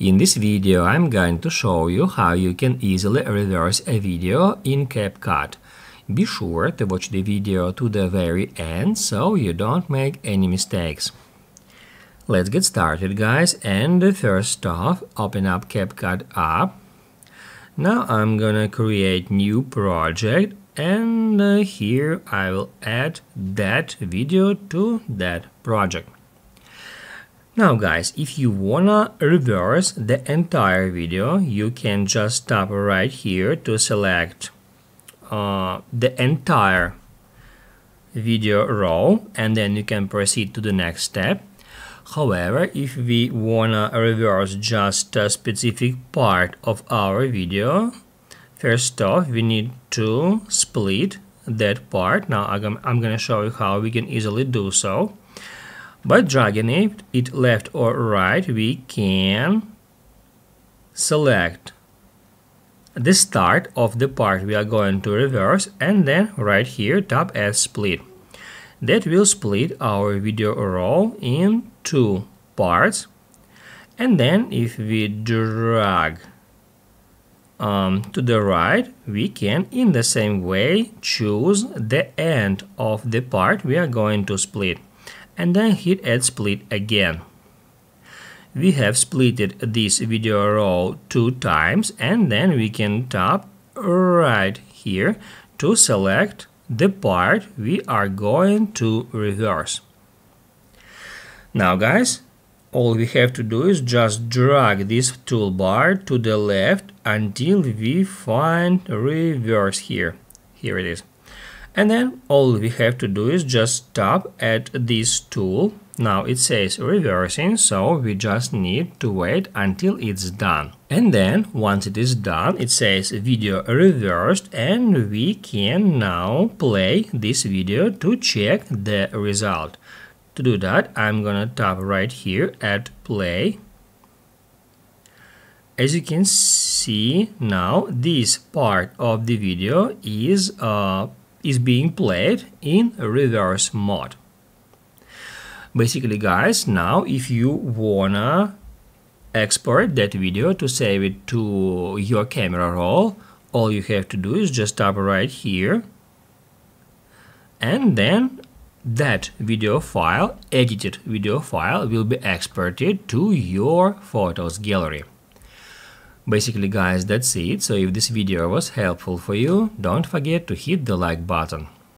In this video I'm going to show you how you can easily reverse a video in CapCut. Be sure to watch the video to the very end so you don't make any mistakes. Let's get started, guys, and first off open up CapCut app. Now I'm gonna create new project and here I will add that video to that project. Now guys, if you wanna reverse the entire video, you can just tap right here to select the entire video row, and then you can proceed to the next step. However, if we wanna reverse just a specific part of our video, first off we need to split that part. Now I'm gonna show you how we can easily do so. By dragging it left or right, we can select the start of the part we are going to reverse and then right here tap as split. That will split our video roll in two parts, and then if we drag to the right, we can in the same way choose the end of the part we are going to split, and then hit add split again. We have splitted this video row two times, and then we can tap right here to select the part we are going to reverse. Now guys, all we have to do is just drag this toolbar to the left until we find reverse here. Here it is. And then all we have to do is just tap at this tool. Now it says reversing, so we just need to wait until it's done. And then once it is done, it says video reversed, and we can now play this video to check the result. To do that, I'm gonna tap right here at play. As you can see now, this part of the video is being played in reverse mode. Basically, guys, now if you wanna export that video to save it to your camera roll, all you have to do is just tap right here, and then that video file, edited video file, will be exported to your photos gallery. Basically, guys, that's it. So if this video was helpful for you, don't forget to hit the like button.